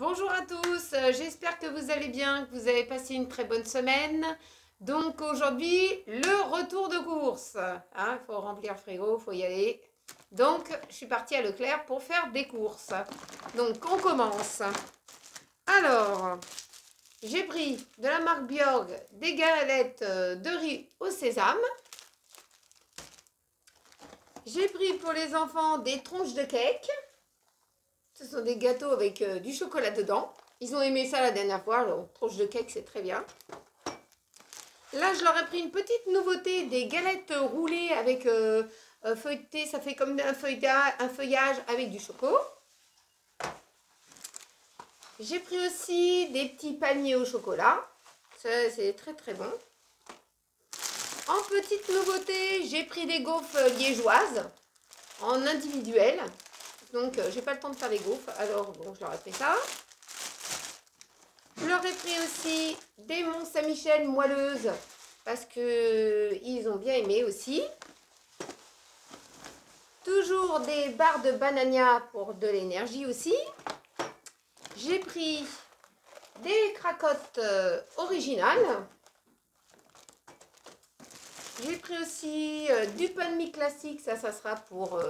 Bonjour à tous, j'espère que vous allez bien, que vous avez passé une très bonne semaine. Donc aujourd'hui, le retour de course. Faut remplir le frigo, faut y aller. Donc, je suis partie à Leclerc pour faire des courses. Donc, on commence. Alors, j'ai pris de la marque Bjorg des galettes de riz au sésame. J'ai pris pour les enfants des tronches de cake. Ce sont des gâteaux avec du chocolat dedans. Ils ont aimé ça la dernière fois. Alors, tronche de cake, c'est très bien. Là, je leur ai pris une petite nouveauté, des galettes roulées avec feuilleté. Ça fait comme un feuillage avec du choco. J'ai pris aussi des petits paniers au chocolat. Ça, c'est très très bon. En petite nouveauté, j'ai pris des gaufres liégeoises en individuel. Donc, j'ai pas le temps de faire les gaufres. Alors, bon, je leur ai fait ça. Je leur ai pris aussi des Mont-Saint-Michel moelleuses parce qu'ils ont bien aimé aussi. Toujours des barres de Banania pour de l'énergie aussi. J'ai pris des Cracottes originales. J'ai pris aussi du pain de mie classique. Ça sera pour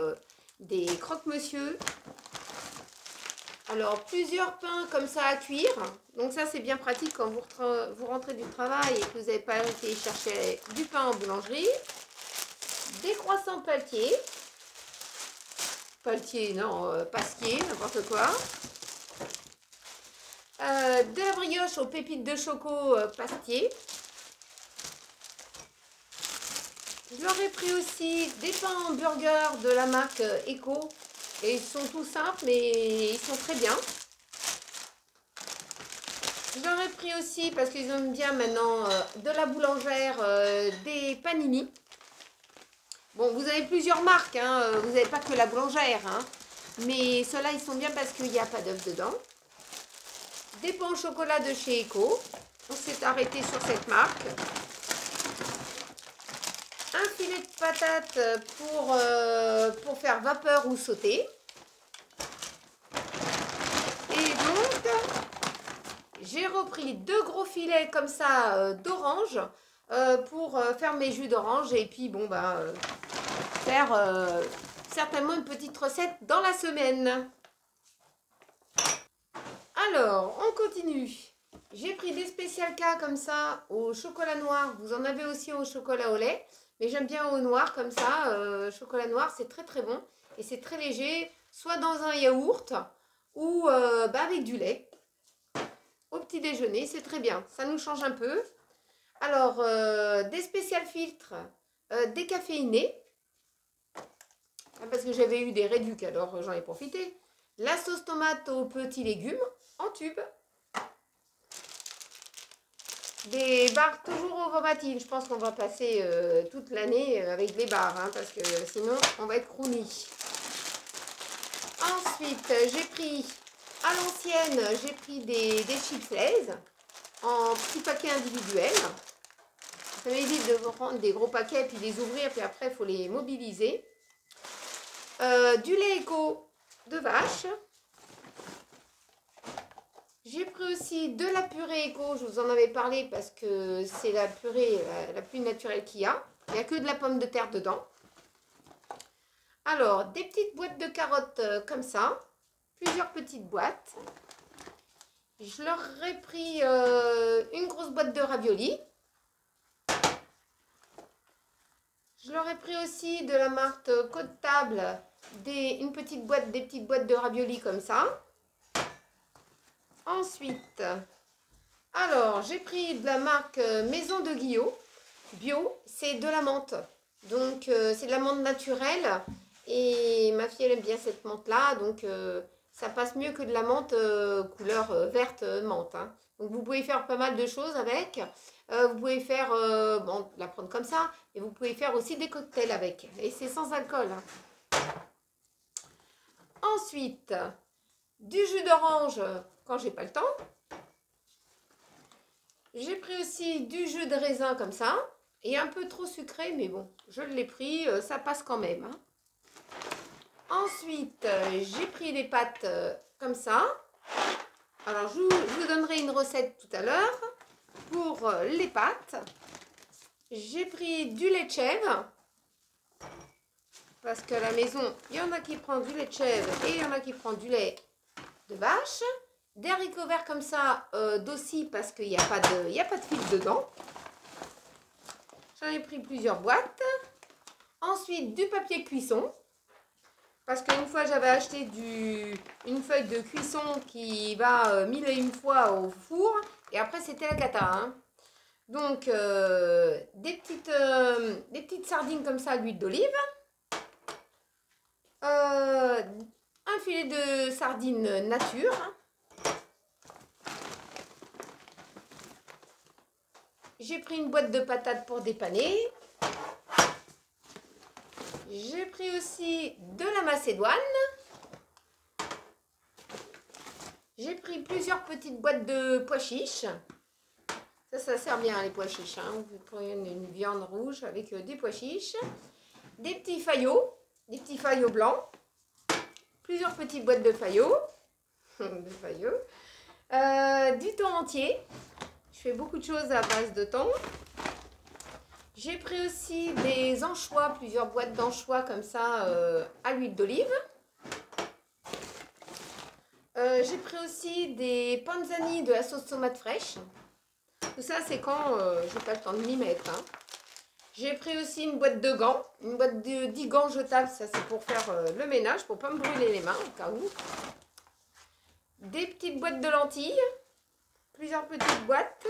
des croque-monsieur. Alors, plusieurs pains comme ça à cuire. Donc ça, c'est bien pratique quand vous rentrez du travail et que vous n'avez pas été chercher du pain en boulangerie. Des croissants pâtiers. Paletier, non, pasquier, n'importe quoi. De la brioche aux pépites de choco pasquier. Je leur ai pris aussi des pains en burger de la marque Eco. Et ils sont tout simples, mais ils sont très bien. Je leur ai pris aussi, parce qu'ils aiment bien maintenant, de la boulangère, des panini. Bon, vous avez plusieurs marques, vous n'avez pas que la boulangère. Mais ceux-là, ils sont bien parce qu'il n'y a pas d'œuf dedans. Des pains au chocolat de chez Eco. On s'est arrêté sur cette marque. Un filet de patate pour faire vapeur ou sauter. Et donc, j'ai repris deux gros filets comme ça d'orange pour faire mes jus d'orange. Et puis, bon, bah, faire certainement une petite recette dans la semaine. Alors, on continue. J'ai pris des spécial K comme ça au chocolat noir. Vous en avez aussi au chocolat au lait. Mais j'aime bien au noir comme ça, chocolat noir, c'est très très bon. Et c'est très léger, soit dans un yaourt ou avec du lait. Au petit déjeuner, c'est très bien, ça nous change un peu. Alors, des spéciales filtres décaféinés. Parce que j'avais eu des réducs, alors j'en ai profité. La sauce tomate aux petits légumes en tube. Des barres toujours Ovomaltine, je pense qu'on va passer toute l'année avec des barres, parce que sinon on va être crounis. Ensuite, j'ai pris à l'ancienne, j'ai pris des chips Lays en petits paquets individuels. Ça m'évite de prendre des gros paquets puis les ouvrir, puis après il faut les mobiliser. Du lait Eco de vache. J'ai pris aussi de la purée Eco, je vous en avais parlé parce que c'est la purée la plus naturelle qu'il y a. Il n'y a que de la pomme de terre dedans. Alors, des petites boîtes de carottes comme ça. Plusieurs petites boîtes. Je leur ai pris une grosse boîte de raviolis. Je leur ai pris aussi de la marque Côte-Table des petites boîtes de raviolis comme ça. Ensuite, alors j'ai pris de la marque Maison de Guillot, bio, c'est de la menthe. Donc c'est de la menthe naturelle et ma fille elle aime bien cette menthe-là. Donc ça passe mieux que de la menthe couleur verte menthe. Donc vous pouvez faire pas mal de choses avec. Vous pouvez faire, la prendre comme ça et vous pouvez faire aussi des cocktails avec. Et c'est sans alcool. Ensuite, du jus d'orange. Quand j'ai pas le temps, j'ai pris aussi du jus de raisin comme ça et un peu trop sucré, mais bon, je l'ai pris, ça passe quand même. Ensuite, j'ai pris des pâtes comme ça une recette tout à l'heure pour les pâtes. J'ai pris du lait de chèvre, parce qu'à la maison, il y en a qui prend du lait de chèvre et il y en a qui prend du lait de vache. Des haricots verts comme ça, d'aussi, parce qu'il n'y a pas de fil dedans. J'en ai pris plusieurs boîtes. Ensuite, du papier cuisson, parce qu'une fois, j'avais acheté une feuille de cuisson qui va mille et une fois au four. Et après, c'était la cata, hein. Donc, des petites sardines comme ça à l'huile d'olive. Un filet de sardines nature. J'ai pris une boîte de patates pour dépanner. J'ai pris aussi de la macédoine. J'ai pris plusieurs petites boîtes de pois chiches. Ça sert bien les pois chiches, hein. Vous prenez une viande rouge avec des pois chiches. Des petits faillots. Des petits faillots blancs, plusieurs petites boîtes de faillots, du thon entier. Je fais beaucoup de choses à base de thon. J'ai pris aussi des anchois, plusieurs boîtes d'anchois comme ça à l'huile d'olive. J'ai pris aussi des panzani de la sauce tomate fraîche. Tout ça, c'est quand je n'ai pas le temps de m'y mettre, hein. J'ai pris aussi une boîte de gants, une boîte de 10 gants jetables, ça c'est pour faire le ménage, pour ne pas me brûler les mains au cas où. Des petites boîtes de lentilles, plusieurs petites boîtes.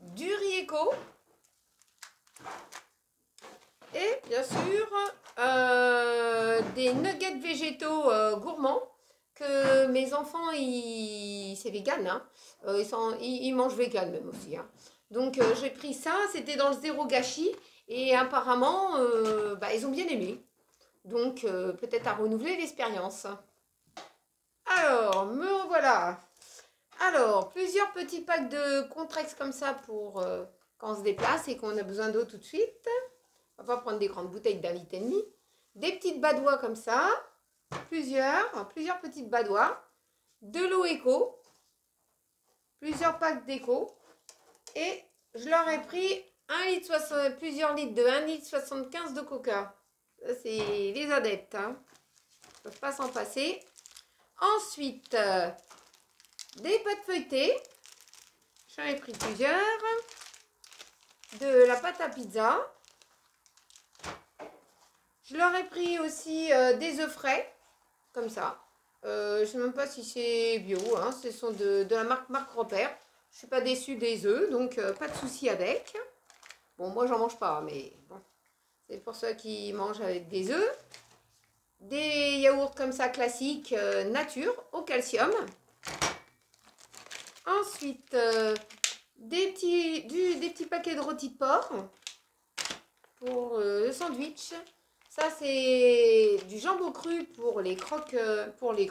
Du riz éco. Et bien sûr, des nuggets végétaux gourmands. Que mes enfants, c'est vegan, hein. Ils mangent vegan même aussi, hein. Donc j'ai pris ça, c'était dans le zéro gâchis et apparemment ils ont bien aimé. Donc peut-être à renouveler l'expérience. Alors me revoilà. Alors plusieurs petits packs de Contrex comme ça pour quand on se déplace et qu'on a besoin d'eau tout de suite. On va pas prendre des grandes bouteilles d'un litre et demi. Des petites Badoit comme ça, plusieurs petites Badoit, de l'eau éco, plusieurs packs d'éco. Et je leur ai pris plusieurs litres de 1,75 litre de coca. C'est les adeptes, hein. Ils ne peuvent pas s'en passer. Ensuite, des pâtes feuilletées. J'en ai pris plusieurs. De la pâte à pizza. Je leur ai pris aussi des œufs frais, comme ça. Je ne sais même pas si c'est bio, hein. Ce sont de la marque Repère. Je ne suis pas déçue des œufs, donc pas de souci avec. Bon, moi, j'en mange pas, mais bon. C'est pour ceux qui mangent avec des œufs. Des yaourts comme ça, classiques, nature, au calcium. Ensuite, des petits paquets de rôti de porc pour le sandwich. Ça, c'est du jambon cru pour les croques, pour les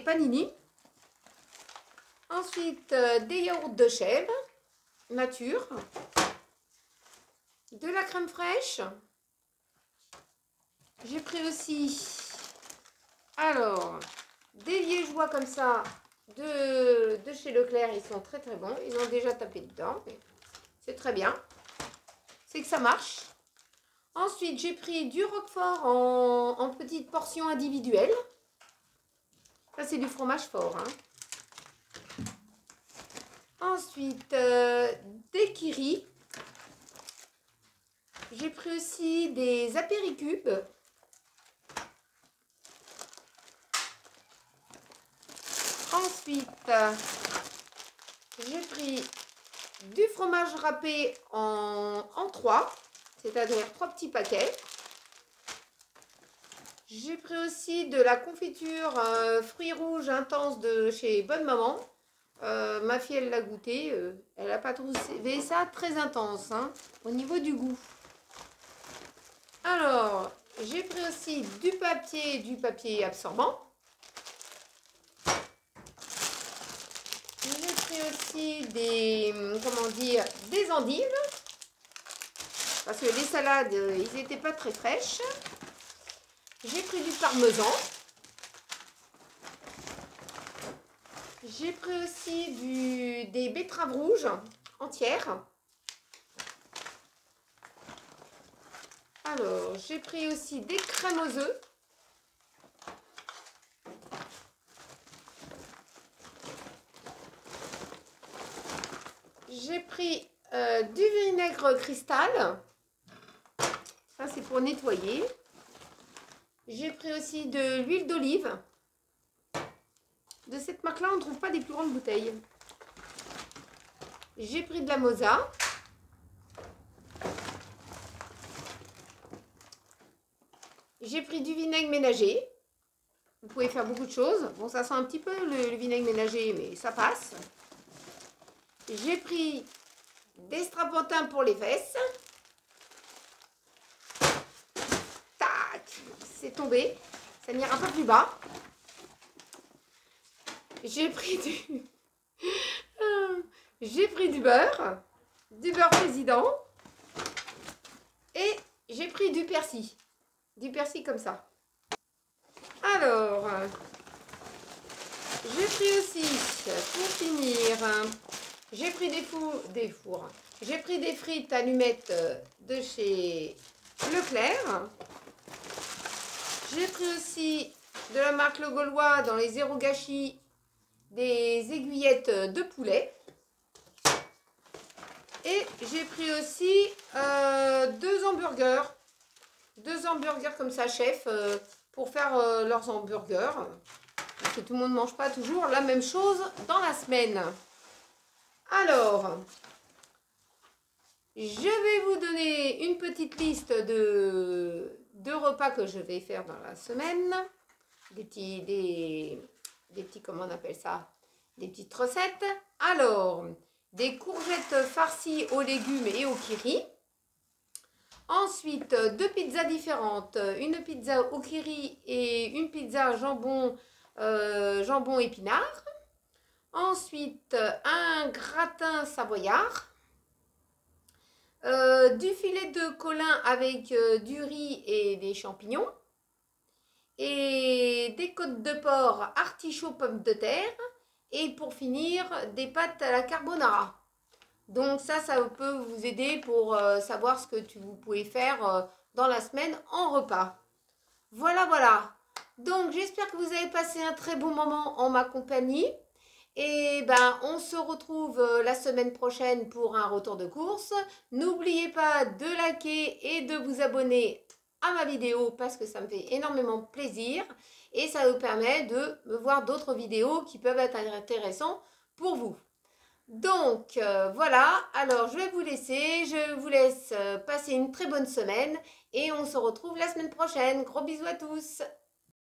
panini. Ensuite, des yaourts de chèvre, nature, de la crème fraîche. J'ai pris aussi, alors, des liégeois comme ça, de chez Leclerc. Ils sont très très bons, ils ont déjà tapé dedans, mais c'est très bien. C'est que ça marche. Ensuite, j'ai pris du roquefort en petites portions individuelles. Ça, c'est du fromage fort, hein. Ensuite, des kiris. J'ai pris aussi des apéricubes. Ensuite, j'ai pris du fromage râpé en 3, c'est-à-dire 3 petits paquets. J'ai pris aussi de la confiture fruits rouges intense de chez Bonne Maman. Ma fille, elle l'a goûté, elle n'a pas trouvé ça très intense, hein, au niveau du goût. Alors, j'ai pris aussi du papier absorbant. J'ai pris aussi des endives, parce que les salades, ils n'étaient pas très fraîches. J'ai pris du parmesan. J'ai pris aussi des betteraves rouges entières. Alors, j'ai pris aussi des crèmes aux œufs. J'ai pris du vinaigre cristal. Ça, c'est pour nettoyer. J'ai pris aussi de l'huile d'olive. De cette marque-là, on ne trouve pas des plus grandes bouteilles. J'ai pris de la moza. J'ai pris du vinaigre ménager. Vous pouvez faire beaucoup de choses. Bon, ça sent un petit peu le vinaigre ménager, mais ça passe. J'ai pris des strapontins pour les fesses. Tac, c'est tombé. Ça n'ira pas plus bas. J'ai pris du beurre. Du beurre Président. Et j'ai pris du persil. Du persil comme ça. Alors, j'ai pris aussi, pour finir, j'ai pris des fours. J'ai pris des frites allumettes de chez Leclerc. J'ai pris aussi de la marque Le Gaulois dans les zéro gâchis des aiguillettes de poulet. Et j'ai pris aussi deux hamburgers comme ça, chef, pour faire leurs hamburgers. Parce que tout le monde ne mange pas toujours la même chose dans la semaine. Alors, je vais vous donner une petite liste de repas que je vais faire dans la semaine. Des petits comment on appelle ça? Des petites recettes. Alors, des courgettes farcies aux légumes et au kiri. Ensuite, deux pizzas différentes, une pizza au kiri et une pizza jambon épinard. Ensuite, un gratin savoyard, du filet de colin avec du riz et des champignons, et des côtes de porc, artichauts, pommes de terre, et pour finir, des pâtes à la carbonara. Donc ça peut vous aider pour savoir ce que vous pouvez faire dans la semaine en repas. Voilà. Donc j'espère que vous avez passé un très bon moment en ma compagnie. Et ben on se retrouve la semaine prochaine pour un retour de course. N'oubliez pas de liker et de vous abonner à ma vidéo parce que ça me fait énormément plaisir. Et ça vous permet de me voir d'autres vidéos qui peuvent être intéressantes pour vous. Donc voilà, alors je vais vous laisser, je vous laisse passer une très bonne semaine et on se retrouve la semaine prochaine. Gros bisous à tous!